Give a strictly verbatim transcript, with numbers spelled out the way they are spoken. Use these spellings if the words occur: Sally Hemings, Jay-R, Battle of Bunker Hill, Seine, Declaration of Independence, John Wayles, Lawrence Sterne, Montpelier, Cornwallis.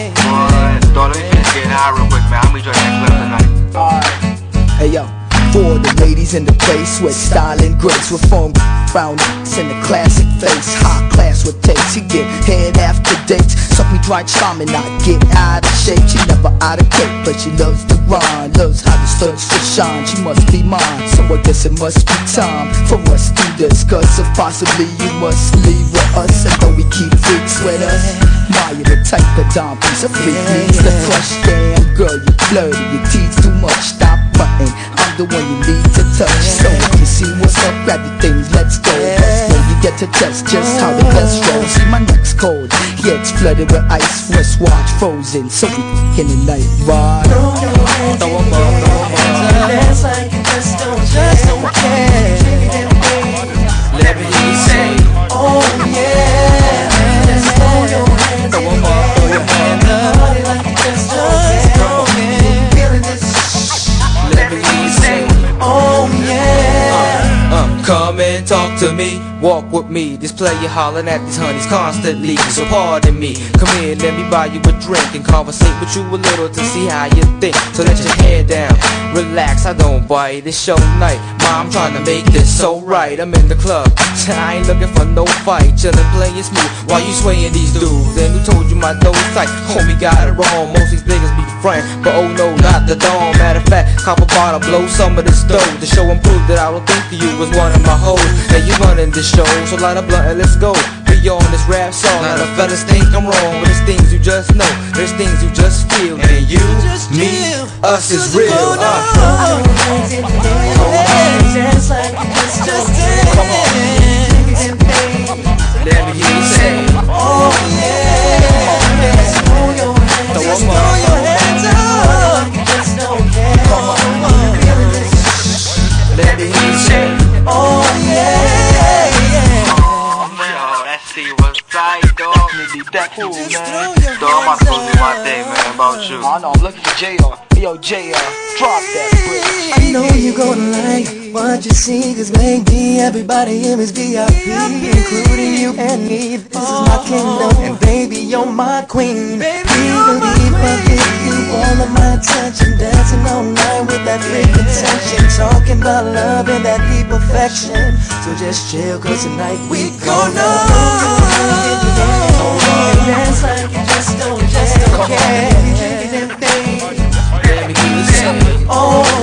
thing. One dollar, you just get high real quick, man. I'll meet you at that club tonight. Alright. Hey yo, for the ladies in the place with style and grace, with foam brown in the classic face, high class with taste. She get head after dates, suck me dry charm and I get out of shape. She never out of cake, but she loves to run, loves how the studs to shine. She must be mine, so I guess it must be time for us to discuss if possibly you must leave with us. And though we keep freaks with us, Maya the type of dime piece of freak needs the crush. Damn girl, you flirty, you tease too much, stop butting. I'm the one you need to touch, so if you see what's up, grab your things, let's go. Get to test just how the best rolls. See my neck's cold, yeah, it's flooded with ice. Wristwatch frozen, so we in the night ride. Throw your hands in the air, dance like you just don't, just don't care. Take it that way, let me hear you say, oh yeah. Just throw your hands in the air, party like you just don't care. Feeling this, let me hear you say, oh yeah. Uh, uh, come and talk to me. Walk with me, this player hollering at these honeys constantly. So pardon me, come here, let me buy you a drink and conversate with you a little to see how you think. So let your hair down, relax, I don't bite, it's show night. Ma, I'm trying to make this so right. I'm in the club, I ain't looking for no fight. Chillin', playin' smooth, while you swayin' these dudes. And who told you my nose tight? Homie got it wrong, most these niggas be friend, but oh no, not the dawn. Matter of fact, cop a bottle, blow some of this dough to show and prove that I don't think that you was one of my hoes. And you running this show, so light a blunt and let's go. Be on this rap song. Now the fellas think I'm wrong, but there's things you just know, there's things you just feel, and you, me, us is real. Uh, uh, let me hear you say, oh yeah. Just throw your hands up. Just don't care. Let me hear you say, oh yeah. Cool, man. Though I'm about to do my thing, man, about you. I know, I'm looking for J R. Yo, J R, drop that brick. I know you gonna like what you see, cause lately everybody here is V I P, including you and me. This is my kingdom, and baby, you're my queen. Even if I give you all of my attention, dancing all night with that big intention, talking about love and that deep affection. So just chill, cause tonight we gon' know. Dance like you just don't, just don't care. Let me hear you say, oh.